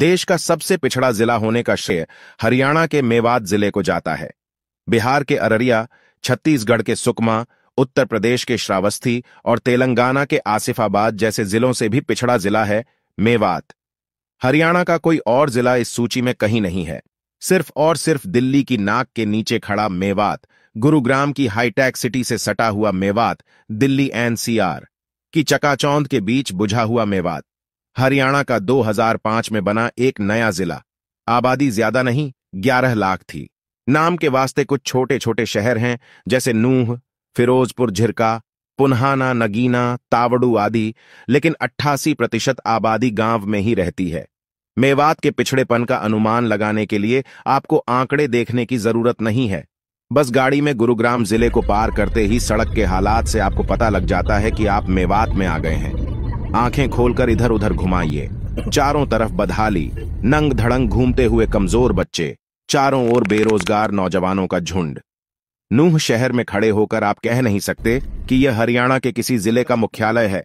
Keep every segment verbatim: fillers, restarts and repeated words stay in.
देश का सबसे पिछड़ा जिला होने का श्रेय हरियाणा के मेवात जिले को जाता है। बिहार के अररिया, छत्तीसगढ़ के सुकमा, उत्तर प्रदेश के श्रावस्ती और तेलंगाना के आसिफाबाद जैसे जिलों से भी पिछड़ा जिला है मेवात। हरियाणा का कोई और जिला इस सूची में कहीं नहीं है। सिर्फ और सिर्फ दिल्ली की नाक के नीचे खड़ा मेवात, गुरुग्राम की हाईटेक सिटी से सटा हुआ मेवात, दिल्ली एनसीआर की चकाचौंध के बीच बुझा हुआ मेवात, हरियाणा का दो हज़ार पाँच में बना एक नया जिला। आबादी ज्यादा नहीं, ग्यारह लाख थी। नाम के वास्ते कुछ छोटे छोटे शहर हैं जैसे नूह, फिरोजपुर, झिरका, पुन्हाना, नगीना, तावड़ू आदि, लेकिन अट्ठासी प्रतिशत आबादी गांव में ही रहती है। मेवात के पिछड़ेपन का अनुमान लगाने के लिए आपको आंकड़े देखने की जरूरत नहीं है। बस गाड़ी में गुरुग्राम जिले को पार करते ही सड़क के हालात से आपको पता लग जाता है कि आप मेवात में आ गए हैं। आंखें खोलकर इधर उधर घुमाइए, चारों तरफ बदहाली, नंग धड़ंग घूमते हुए कमजोर बच्चे, चारों ओर बेरोजगार नौजवानों का झुंड। नूह शहर में खड़े होकर आप कह नहीं सकते कि यह हरियाणा के किसी जिले का मुख्यालय है।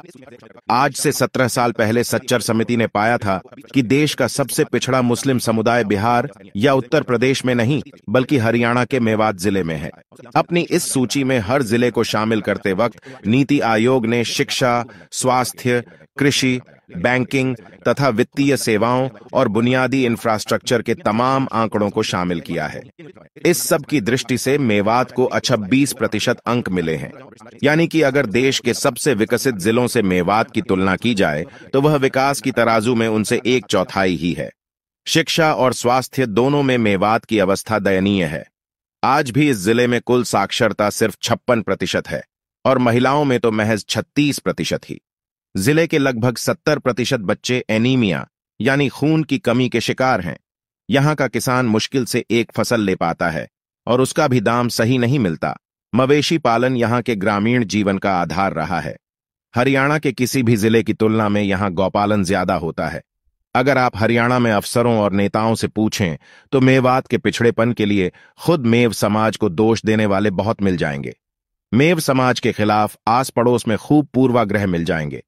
आज से सत्रह साल पहले सच्चर समिति ने पाया था कि देश का सबसे पिछड़ा मुस्लिम समुदाय बिहार या उत्तर प्रदेश में नहीं बल्कि हरियाणा के मेवात जिले में है। अपनी इस सूची में हर जिले को शामिल करते वक्त नीति आयोग ने शिक्षा, स्वास्थ्य, कृषि, बैंकिंग तथा वित्तीय सेवाओं और बुनियादी इंफ्रास्ट्रक्चर के तमाम आंकड़ों को शामिल किया है। इस सब की दृष्टि से मेवात को छब्बीस प्रतिशत अंक मिले हैं, यानी कि अगर देश के सबसे विकसित जिलों से मेवात की तुलना की जाए तो वह विकास की तराजू में उनसे एक चौथाई ही है। शिक्षा और स्वास्थ्य दोनों में मेवात की अवस्था दयनीय है। आज भी इस जिले में कुल साक्षरता सिर्फ छप्पन प्रतिशत है और महिलाओं में तो महज छत्तीस प्रतिशत ही। जिले के लगभग सत्तर प्रतिशत बच्चे एनीमिया यानी खून की कमी के शिकार हैं। यहाँ का किसान मुश्किल से एक फसल ले पाता है और उसका भी दाम सही नहीं मिलता। मवेशी पालन यहाँ के ग्रामीण जीवन का आधार रहा है। हरियाणा के किसी भी जिले की तुलना में यहाँ गौपालन ज्यादा होता है। अगर आप हरियाणा में अफसरों और नेताओं से पूछें तो मेवात के पिछड़ेपन के लिए खुद मेव समाज को दोष देने वाले बहुत मिल जाएंगे। मेव समाज के खिलाफ आस पड़ोस में खूब पूर्वाग्रह मिल जाएंगे।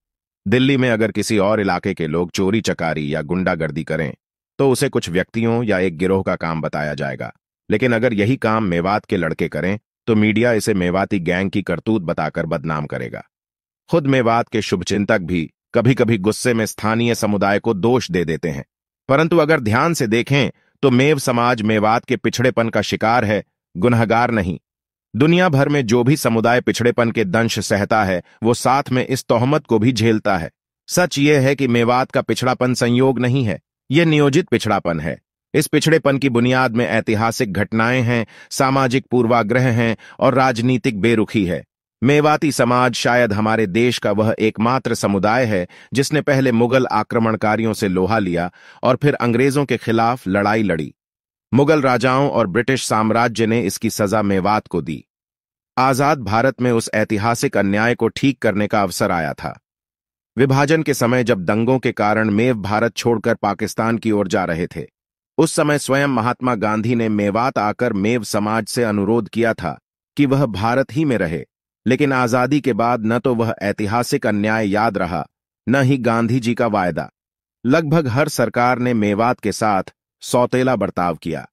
दिल्ली में अगर किसी और इलाके के लोग चोरी चकारी या गुंडागर्दी करें तो उसे कुछ व्यक्तियों या एक गिरोह का काम बताया जाएगा, लेकिन अगर यही काम मेवात के लड़के करें तो मीडिया इसे मेवाती गैंग की करतूत बताकर बदनाम करेगा। खुद मेवात के शुभचिंतक भी कभी कभी गुस्से में स्थानीय समुदाय को दोष दे देते हैं, परंतु अगर ध्यान से देखें तो मेव समाज मेवात के पिछड़ेपन का शिकार है, गुनहगार नहीं। दुनिया भर में जो भी समुदाय पिछड़ेपन के दंश सहता है वो साथ में इस तोहमत को भी झेलता है। सच यह है कि मेवात का पिछड़ापन संयोग नहीं है, यह नियोजित पिछड़ापन है। इस पिछड़ेपन की बुनियाद में ऐतिहासिक घटनाएं हैं, सामाजिक पूर्वाग्रह हैं और राजनीतिक बेरुखी है। मेवाती समाज शायद हमारे देश का वह एकमात्र समुदाय है जिसने पहले मुगल आक्रमणकारियों से लोहा लिया और फिर अंग्रेजों के खिलाफ लड़ाई लड़ी। मुगल राजाओं और ब्रिटिश साम्राज्य ने इसकी सजा मेवात को दी। आजाद भारत में उस ऐतिहासिक अन्याय को ठीक करने का अवसर आया था। विभाजन के समय जब दंगों के कारण मेव भारत छोड़कर पाकिस्तान की ओर जा रहे थे, उस समय स्वयं महात्मा गांधी ने मेवात आकर मेव समाज से अनुरोध किया था कि वह भारत ही में रहे, लेकिन आजादी के बाद न तो वह ऐतिहासिक अन्याय याद रहा न ही गांधी जी का वायदा। लगभग हर सरकार ने मेवात के साथ सौतेला बर्ताव किया।